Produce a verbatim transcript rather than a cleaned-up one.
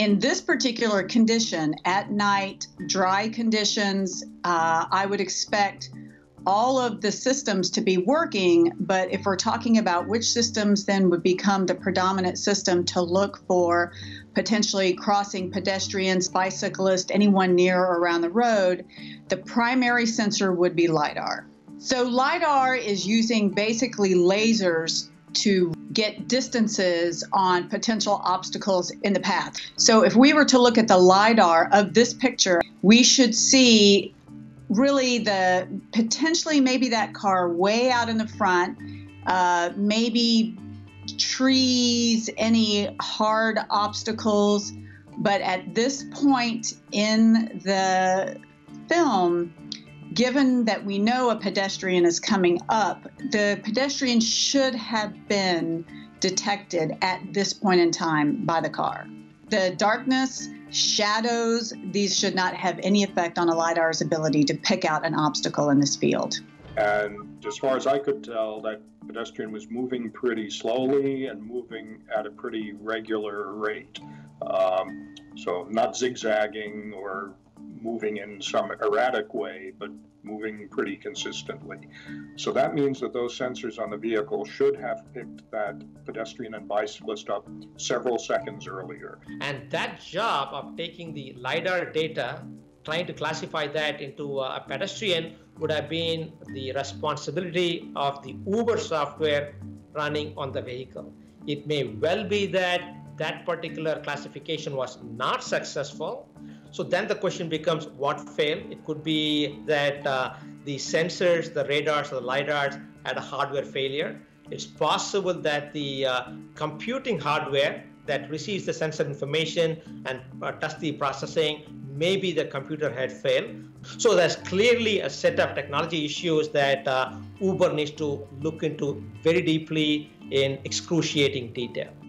In this particular condition, at night, dry conditions, uh, I would expect all of the systems to be working, but if we're talking about which systems then would become the predominant system to look for potentially crossing pedestrians, bicyclists, anyone near or around the road, the primary sensor would be LIDAR. So LIDAR is using basically lasers to get distances on potential obstacles in the path. So if we were to look at the LIDAR of this picture, we should see really the potentially maybe that car way out in the front, uh, maybe trees, any hard obstacles. But at this point in the film, given that we know a pedestrian is coming up, the pedestrian should have been detected at this point in time by the car. The darkness, shadows, these should not have any effect on a LIDAR's ability to pick out an obstacle in this field. And as far as I could tell, that pedestrian was moving pretty slowly and moving at a pretty regular rate. Um, so not zigzagging or moving in some erratic way, but moving pretty consistently. So that means that those sensors on the vehicle should have picked that pedestrian and bicyclist up several seconds earlier. And that job of taking the LIDAR data, trying to classify that into a pedestrian, would have been the responsibility of the Uber software running on the vehicle. It may well be that that particular classification was not successful. So then the question becomes, what failed? It could be that uh, the sensors, the radars, the LIDARs had a hardware failure. It's possible that the uh, computing hardware that receives the sensor information and uh, does the processing, maybe the computer had failed. So there's clearly a set of technology issues that uh, Uber needs to look into very deeply in excruciating detail.